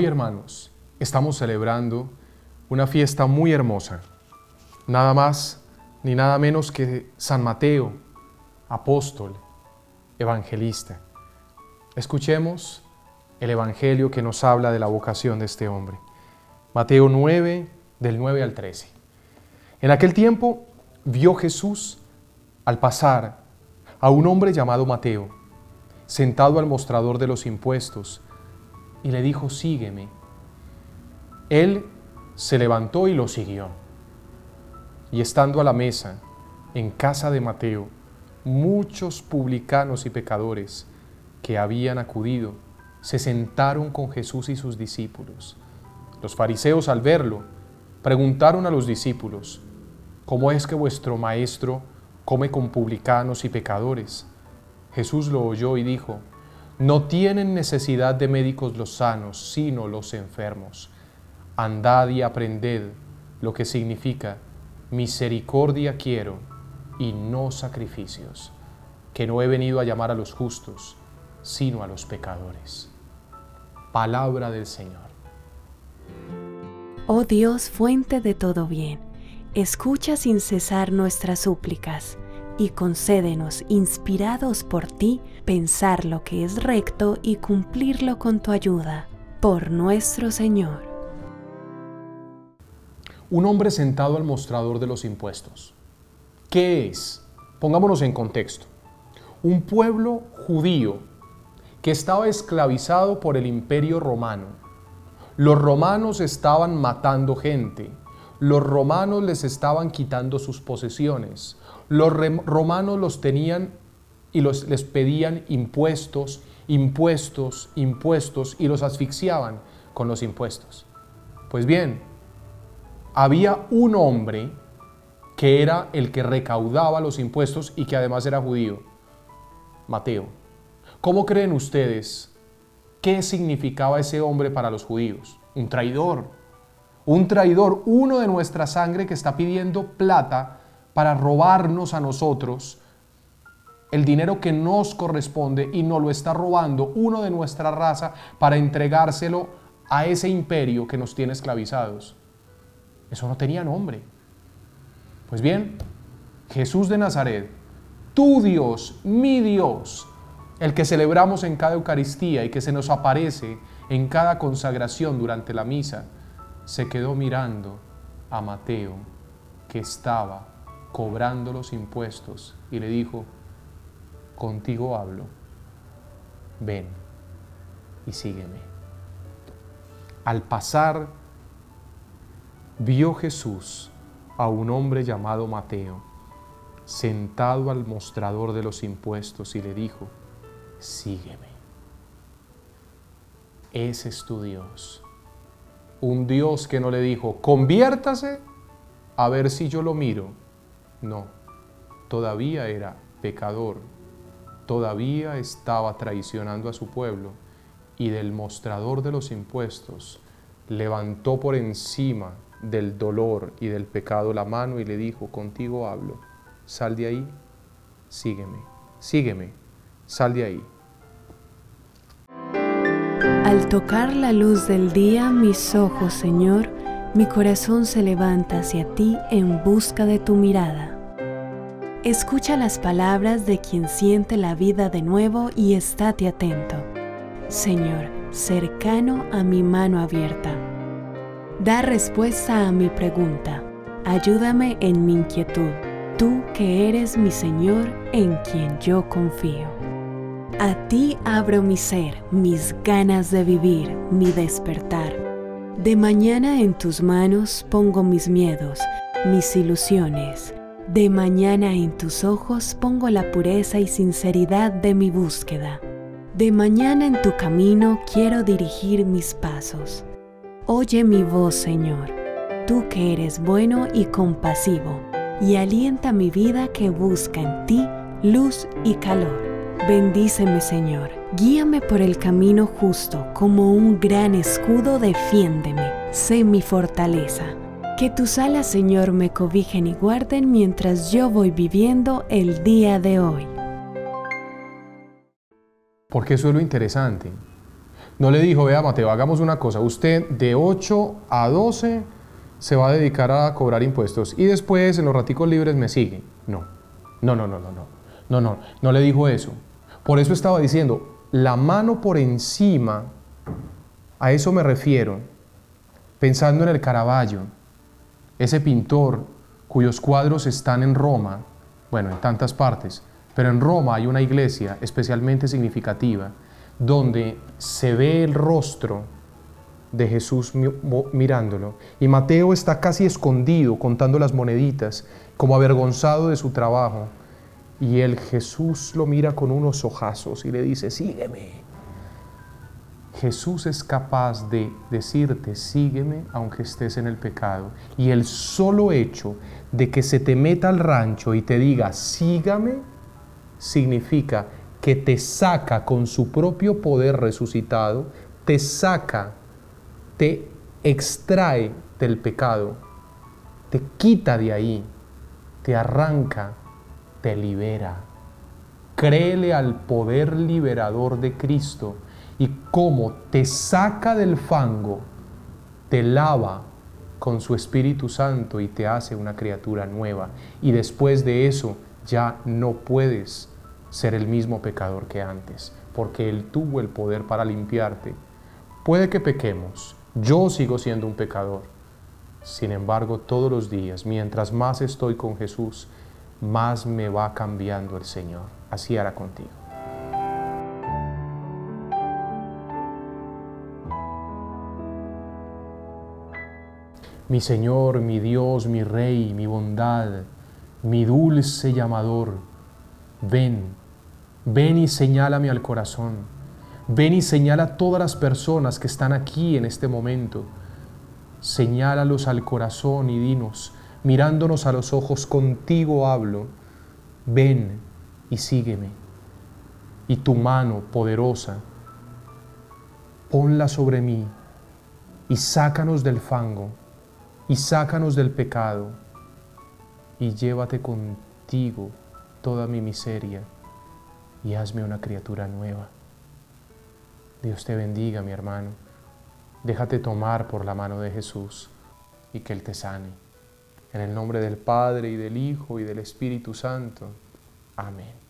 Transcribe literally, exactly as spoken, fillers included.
Hoy, hermanos, estamos celebrando una fiesta muy hermosa, nada más ni nada menos que San Mateo, apóstol, evangelista. Escuchemos el Evangelio que nos habla de la vocación de este hombre. Mateo nueve, del nueve al trece. En aquel tiempo vio Jesús, al pasar, a un hombre llamado Mateo, sentado al mostrador de los impuestos, y le dijo: sígueme. Él se levantó y lo siguió. Y estando a la mesa, en casa de Mateo, muchos publicanos y pecadores que habían acudido se sentaron con Jesús y sus discípulos. Los fariseos, al verlo, preguntaron a los discípulos: ¿cómo es que vuestro maestro come con publicanos y pecadores? Jesús lo oyó y dijo: no tienen necesidad de médicos los sanos, sino los enfermos. Andad y aprended lo que significa: misericordia quiero y no sacrificios, que no he venido a llamar a los justos, sino a los pecadores. Palabra del Señor. Oh Dios, fuente de todo bien, escucha sin cesar nuestras súplicas y concédenos, inspirados por ti, pensar lo que es recto y cumplirlo con tu ayuda. Por nuestro Señor. Un hombre sentado al mostrador de los impuestos. ¿Qué es? Pongámonos en contexto. Un pueblo judío que estaba esclavizado por el Imperio Romano. Los romanos estaban matando gente. Los romanos les estaban quitando sus posesiones. Los romanos los tenían y los, les pedían impuestos, impuestos, impuestos y los asfixiaban con los impuestos. Pues bien, había un hombre que era el que recaudaba los impuestos y que además era judío, Mateo. ¿Cómo creen ustedes qué significaba ese hombre para los judíos? Un traidor. Un traidor, uno de nuestra sangre que está pidiendo plata para robarnos a nosotros el dinero que nos corresponde y nos lo está robando uno de nuestra raza para entregárselo a ese imperio que nos tiene esclavizados. Eso no tenía nombre. Pues bien, Jesús de Nazaret, tu Dios, mi Dios, el que celebramos en cada Eucaristía y que se nos aparece en cada consagración durante la misa, se quedó mirando a Mateo, que estaba cobrando los impuestos, y le dijo: contigo hablo, ven y sígueme. Al pasar, vio Jesús a un hombre llamado Mateo, sentado al mostrador de los impuestos, y le dijo: sígueme. Ese es tu Dios. Un Dios que no le dijo: conviértase, a ver si yo lo miro. No, todavía era pecador, todavía estaba traicionando a su pueblo, y del mostrador de los impuestos levantó por encima del dolor y del pecado la mano y le dijo: contigo hablo, sal de ahí, sígueme, sígueme, sal de ahí. Al tocar la luz del día, mis ojos, Señor, mi corazón se levanta hacia ti en busca de tu mirada. Escucha las palabras de quien siente la vida de nuevo y estate atento. Señor, cercano a mi mano abierta. Da respuesta a mi pregunta. Ayúdame en mi inquietud, tú que eres mi Señor, en quien yo confío. A ti abro mi ser, mis ganas de vivir, mi despertar. De mañana en tus manos pongo mis miedos, mis ilusiones. De mañana en tus ojos pongo la pureza y sinceridad de mi búsqueda. De mañana en tu camino quiero dirigir mis pasos. Oye mi voz, Señor, tú que eres bueno y compasivo, y alienta mi vida que busca en ti luz y calor. Bendíceme, Señor, guíame por el camino justo, como un gran escudo defiéndeme, sé mi fortaleza. Que tus alas, Señor, me cobijen y guarden mientras yo voy viviendo el día de hoy. Porque eso es lo interesante. No le dijo, vea Mateo, hagamos una cosa, usted de ocho a doce se va a dedicar a cobrar impuestos y después en los raticos libres me sigue. No, no, no, no, no, no, no, no, no le dijo eso. Por eso estaba diciendo, la mano por encima, a eso me refiero, pensando en el Caravaggio, ese pintor cuyos cuadros están en Roma, bueno, en tantas partes, pero en Roma hay una iglesia especialmente significativa, donde se ve el rostro de Jesús mirándolo. Y Mateo está casi escondido, contando las moneditas, como avergonzado de su trabajo. Y el Jesús lo mira con unos ojazos y le dice, sígueme. Jesús es capaz de decirte, sígueme, aunque estés en el pecado. Y el solo hecho de que se te meta al rancho y te diga, sígame, significa que te saca con su propio poder resucitado, te saca, te extrae del pecado, te quita de ahí, te arranca, te libera. Créele al poder liberador de Cristo y cómo te saca del fango, te lava con su Espíritu Santo y te hace una criatura nueva. Y después de eso ya no puedes ser el mismo pecador que antes, porque Él tuvo el poder para limpiarte. Puede que pequemos, yo sigo siendo un pecador. Sin embargo, todos los días, mientras más estoy con Jesús, más me va cambiando el Señor. Así hará contigo. Mi Señor, mi Dios, mi Rey, mi bondad, mi dulce llamador, ven. Ven y señálame al corazón. Ven y señala a todas las personas que están aquí en este momento. Señálalos al corazón y dinos, mirándonos a los ojos, contigo hablo. Ven y sígueme. Y tu mano poderosa, ponla sobre mí y sácanos del fango y sácanos del pecado y llévate contigo toda mi miseria y hazme una criatura nueva. Dios te bendiga, mi hermano. Déjate tomar por la mano de Jesús y que Él te sane. En el nombre del Padre, y del Hijo, y del Espíritu Santo. Amén.